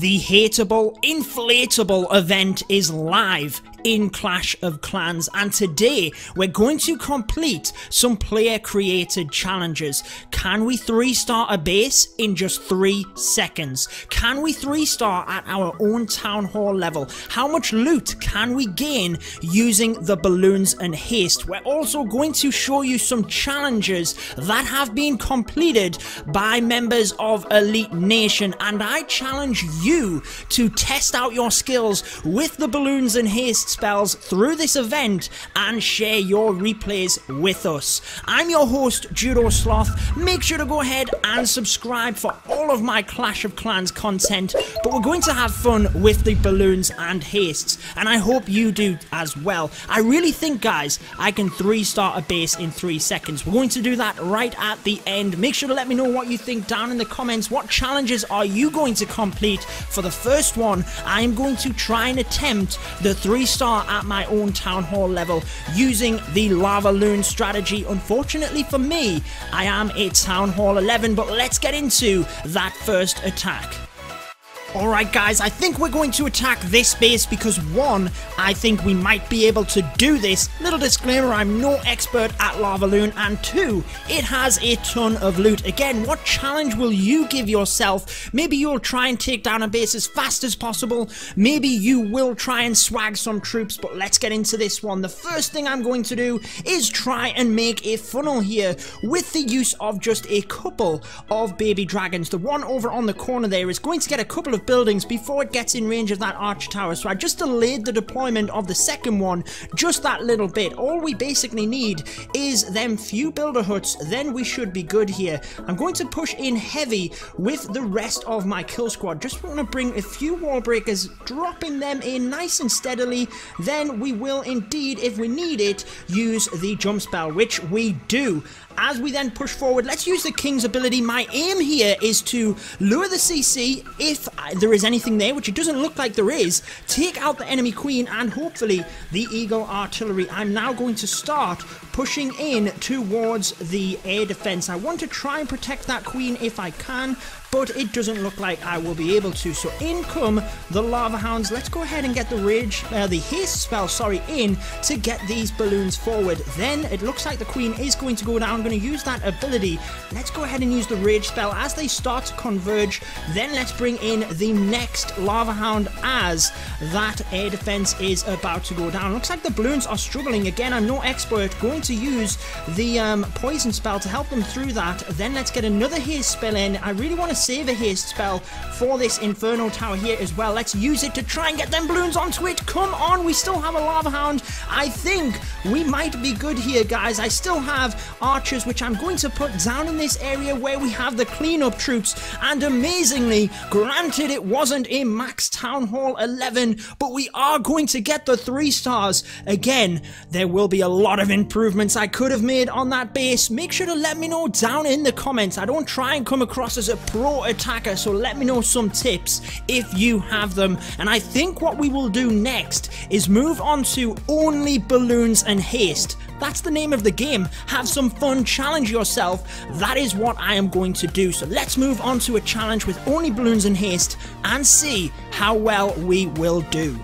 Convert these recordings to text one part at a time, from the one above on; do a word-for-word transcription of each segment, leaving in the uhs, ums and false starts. The Hateable Inflatable event is live in Clash of Clans, and today we're going to complete some player created challenges. Can we three star a base in just three seconds? Can we three star at our own town hall level? How much loot can we gain using the balloons and haste? We're also going to show you some challenges that have been completed by members of Elite Nation, and I challenge you to test out your skills with the balloons and haste spells through this event and share your replays with us. I'm your host, Judo Sloth. Make sure to go ahead and subscribe for all of my Clash of Clans content, but we're going to have fun with the balloons and hastes, and I hope you do as well. I really think, guys, I can three-star a base in three seconds. We're going to do that right at the end. Make sure to let me know what you think down in the comments. What challenges are you going to complete? For the first one, I'm going to try and attempt the three-star at my own town hall level using the Lava Loon strategy. Unfortunately for me, I am a town hall eleven, but let's get into that first attack. Alright guys, I think we're going to attack this base because one, I think we might be able to do this. Little disclaimer, I'm no expert at Lava Loon, and two, it has a ton of loot. Again, what challenge will you give yourself? Maybe you'll try and take down a base as fast as possible. Maybe you will try and swag some troops, but let's get into this one. The first thing I'm going to do is try and make a funnel here with the use of just a couple of baby dragons. The one over on the corner there is going to get a couple of Of buildings before it gets in range of that arch tower, so I just delayed the deployment of the second one just that little bit. All we basically need is them few builder huts, then we should be good here. I'm going to push in heavy with the rest of my kill squad. Just want to bring a few wall breakers, dropping them in nice and steadily. Then we will indeed, if we need it, use the jump spell, which we do. As we then push forward, let's use the King's ability. My aim here is to lure the C C if there is anything there, which it doesn't look like there is. Take out the enemy queen and hopefully the Eagle artillery. I'm now going to start pushing in towards the air defense. I want to try and protect that queen if I can, but it doesn't look like I will be able to. So in come the lava hounds. Let's go ahead and get the rage, uh, the haste spell, sorry, in to get these balloons forward. Then it looks like the queen is going to go down. I'm going to use that ability. Let's go ahead and use the rage spell as they start to converge. Then let's bring in the next lava hound as that air defense is about to go down. Looks like the balloons are struggling again. I'm no expert. Going to use the um, poison spell to help them through that. Then let's get another haste spell in. I really want to save a haste spell for this inferno tower here as well. Let's use it to try and get them balloons onto it. Come on, we still have a lava hound. I think we might be good here, guys. I still have archers, which I'm going to put down in this area where we have the cleanup troops. And amazingly, granted it wasn't a max town hall eleven, but we are going to get the three stars. Again, there will be a lot of improvements I could have made on that base. Make sure to let me know down in the comments. I don't try and come across as a pro attacker, so let me know some tips if you have them. And I think what we will do next is move on to only balloons and haste. That's the name of the game. Have some fun, challenge yourself. That is what I am going to do. So let's move on to a challenge with only balloons and haste and see how well we will do.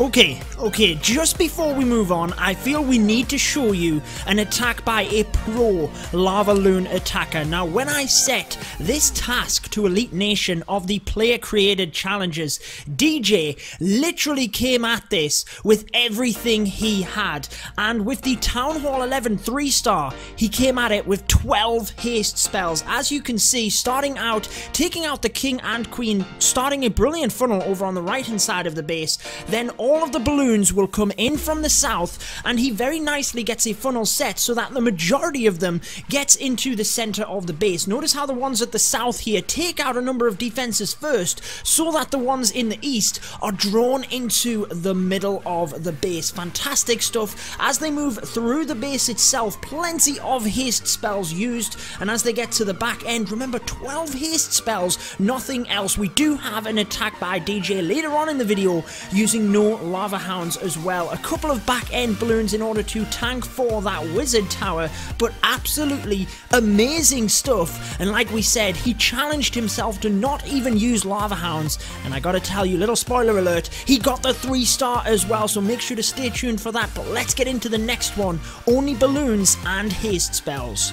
Okay, okay, just before we move on, I feel we need to show you an attack by a pro Lava Loon attacker. Now, when I set this task to Elite Nation of the player-created challenges, D J literally came at this with everything he had. And with the Town Hall eleven three-star, he came at it with twelve haste spells. As you can see, starting out, taking out the King and Queen, starting a brilliant funnel over on the right-hand side of the base, then all of the balloons will come in from the south, and he very nicely gets a funnel set so that the majority of them gets into the center of the base. Notice how the ones at the south here take out a number of defenses first so that the ones in the east are drawn into the middle of the base. Fantastic stuff. As they move through the base itself, plenty of haste spells used, and as they get to the back end, remember, twelve haste spells, nothing else. We do have an attack by D J later on in the video using no lava hounds as well. A couple of back end balloons in order to tank for that wizard tower, but absolutely amazing stuff. And like we said, he challenged pushed himself to not even use Lava Hounds, and I gotta tell you, little spoiler alert, he got the three star as well, so make sure to stay tuned for that. But let's get into the next one, only balloons and haste spells.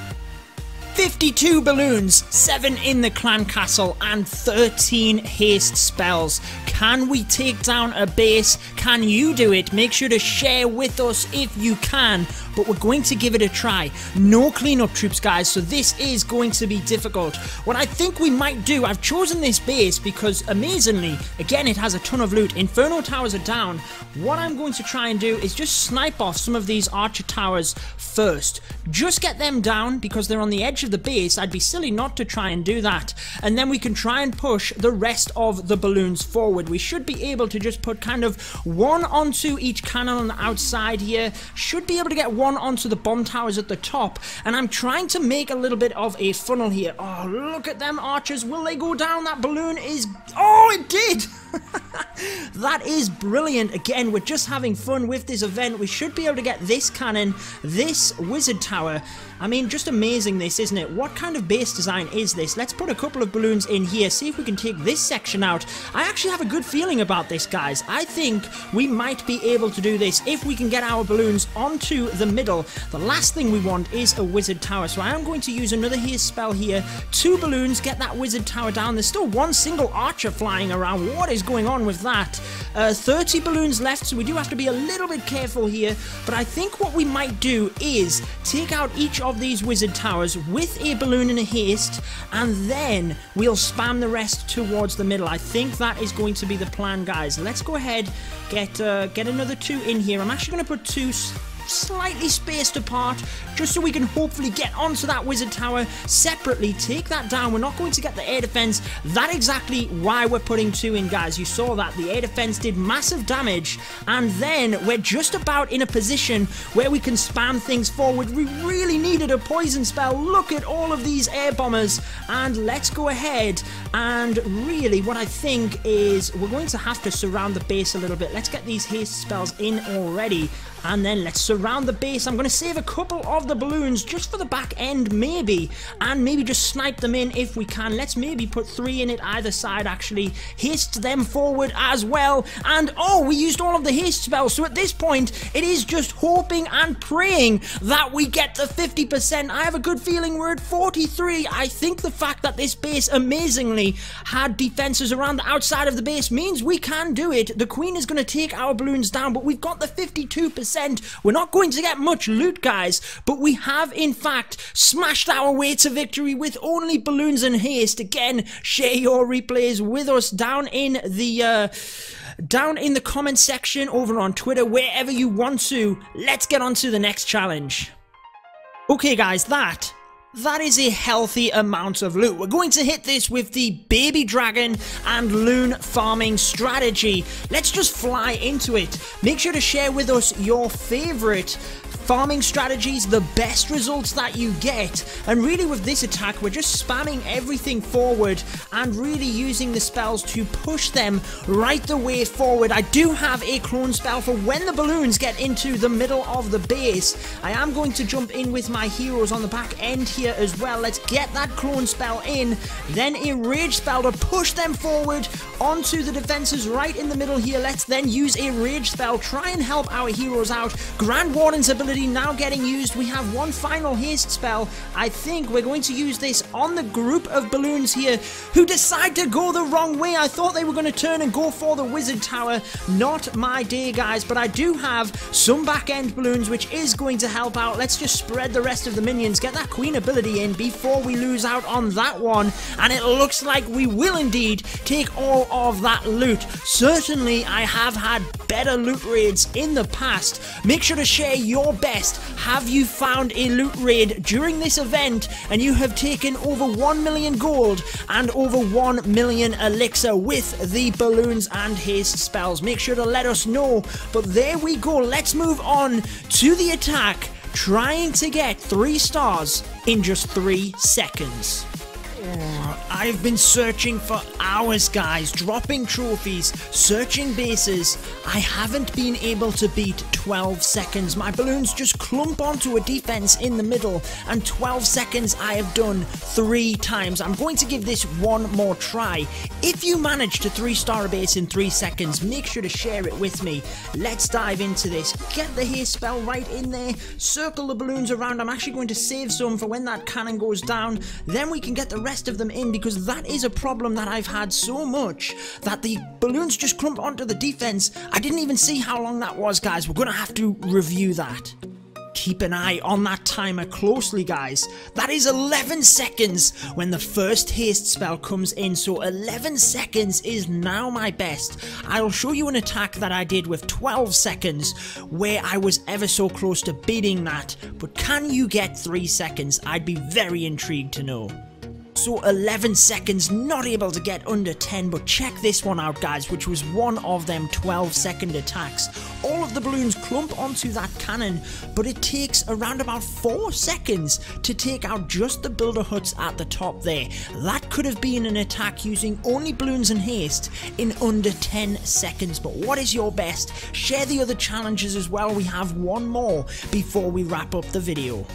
fifty-two balloons, seven in the clan castle, and thirteen haste spells. Can we take down a base? Can you do it? Make sure to share with us if you can, but we're going to give it a try. No cleanup troops, guys, so this is going to be difficult. What I think we might do, I've chosen this base because, amazingly, again, it has a ton of loot. Inferno towers are down. What I'm going to try and do is just snipe off some of these archer towers first. Just get them down because they're on the edge of the base. I'd be silly not to try and do that, and then we can try and push the rest of the balloons forward. We should be able to just put kind of one onto each cannon on the outside here, should be able to get one onto the bomb towers at the top, and I'm trying to make a little bit of a funnel here. Oh, look at them archers. Will they go down? That balloon is... oh, it did! That is brilliant. Again, we're just having fun with this event. We should be able to get this cannon, this wizard tower. I mean, just amazing this, isn't it? What kind of base design is this? Let's put a couple of balloons in here, see if we can take this section out. I actually have a good feeling about this, guys. I think we might be able to do this if we can get our balloons onto the middle. The last thing we want is a wizard tower, so I am going to use another haste spell here. Two balloons, get that wizard tower down. There's still one single archer flying around. What is going on with that? uh, thirty balloons left, so we do have to be a little bit careful here, but I think what we might do is take out each of these wizard towers with a balloon and a haste, and then we'll spam the rest towards the middle. I think that is going to be the plan, guys. Let's go ahead, get uh, get another two in here. I'm actually going to put two slightly spaced apart just so we can hopefully get onto that wizard tower separately, take that down. We're not going to get the air defense. That's exactly why we're putting two in, guys. You saw that the air defense did massive damage, and then we're just about in a position where we can spam things forward. We really needed a poison spell. Look at all of these air bombers, and let's go ahead and really what I think is we're going to have to surround the base a little bit. Let's get these haste spells in already, and then let's surround the base. I'm going to save a couple of the balloons just for the back end, maybe, and maybe just snipe them in if we can. Let's maybe put three in it either side, actually. Haste them forward as well, and oh, we used all of the haste spells, so at this point, it is just hoping and praying that we get the fifty percent. I have a good feeling we're at forty-three. I think the fact that this base amazingly had defenses around the outside of the base means we can do it. The queen is going to take our balloons down, but we've got the fifty-two percent. We're not going to get much loot, guys, but we have in fact smashed our way to victory with only balloons and haste. Again, share your replays with us down in the uh, down in the comment section, over on Twitter, wherever you want to. Let's get on to the next challenge. Okay, guys, that That is a healthy amount of loot. We're going to hit this with the baby dragon and loon farming strategy. Let's just fly into it. Make sure to share with us your favorite farming strategies, the best results that you get, and really with this attack we're just spamming everything forward and really using the spells to push them right the way forward. I do have a clone spell for when the balloons get into the middle of the base. I am going to jump in with my heroes on the back end here as well. Let's get that clone spell in, then a rage spell to push them forward onto the defenses right in the middle here. Let's then use a rage spell, try and help our heroes out. Grand Warden's ability now getting used. We have one final haste spell. I think we're going to use this on the group of balloons here who decide to go the wrong way. I thought they were going to turn and go for the wizard tower. Not my day, guys, but I do have some back end balloons which is going to help out. Let's just spread the rest of the minions, get that queen ability in before we lose out on that one, and it looks like we will indeed take all of that loot. Certainly I have had better loot raids in the past. Make sure to share your best. Have you found a loot raid during this event and you have taken over one million gold and over one million elixir with the balloons and haste spells? Make sure to let us know. But there we go. Let's move on to the attack, trying to get three stars in just three seconds. I've been searching for hours, guys, dropping trophies, searching bases. I haven't been able to beat twelve seconds. My balloons just clump onto a defense in the middle, and twelve seconds I have done three times. I'm going to give this one more try. If you manage to three-star a base in three seconds, make sure to share it with me. Let's dive into this. Get the haste spell right in there, circle the balloons around. I'm actually going to save some for when that cannon goes down. Then we can get the rest of them in, because that is a problem that I've had so much that the balloons just clump onto the defense. I didn't even see how long that was, guys. We're gonna have to review that. Keep an eye on that timer closely, guys. That is eleven seconds when the first haste spell comes in, so eleven seconds is now my best. I'll show you an attack that I did with twelve seconds where I was ever so close to beating that, but can you get three seconds? I'd be very intrigued to know. So eleven seconds, not able to get under ten, but check this one out, guys, which was one of them twelve second attacks. All of the balloons clump onto that cannon, but it takes around about four seconds to take out just the builder huts at the top there. That could have been an attack using only balloons and haste in under ten seconds, but what is your best? Share the other challenges as well. We have one more before we wrap up the video.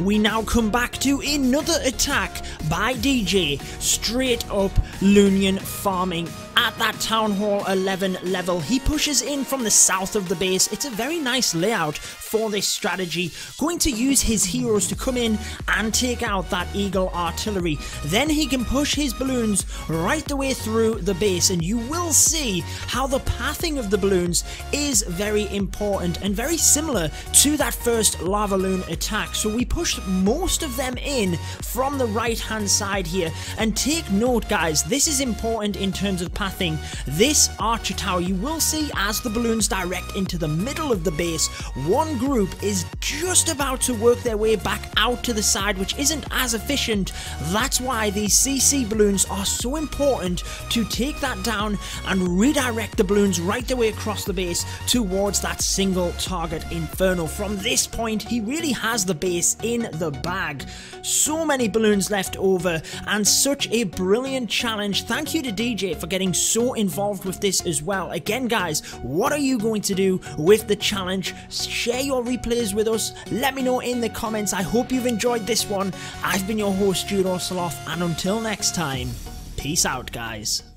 We now come back to another attack by D J, straight up Loonian farming. At that Town Hall eleven level, he pushes in from the south of the base. It's a very nice layout for this strategy. Going to use his heroes to come in and take out that Eagle Artillery. Then he can push his balloons right the way through the base, and you will see how the pathing of the balloons is very important and very similar to that first Lava Loon attack. So we pushed most of them in from the right hand side here, and take note, guys, this is important in terms of pathing. Thing. This archer tower, you will see as the balloons direct into the middle of the base, one group is just about to work their way back out to the side, which isn't as efficient. That's why these C C balloons are so important, to take that down and redirect the balloons right the way across the base towards that single target inferno. From this point, he really has the base in the bag. So many balloons left over, and such a brilliant challenge. Thank you to D J for getting so involved with this as well. Again, guys, what are you going to do with the challenge? Share your replays with us. Let me know in the comments. I hope you've enjoyed this one. I've been your host, Judo Sloth, and until next time, peace out, guys.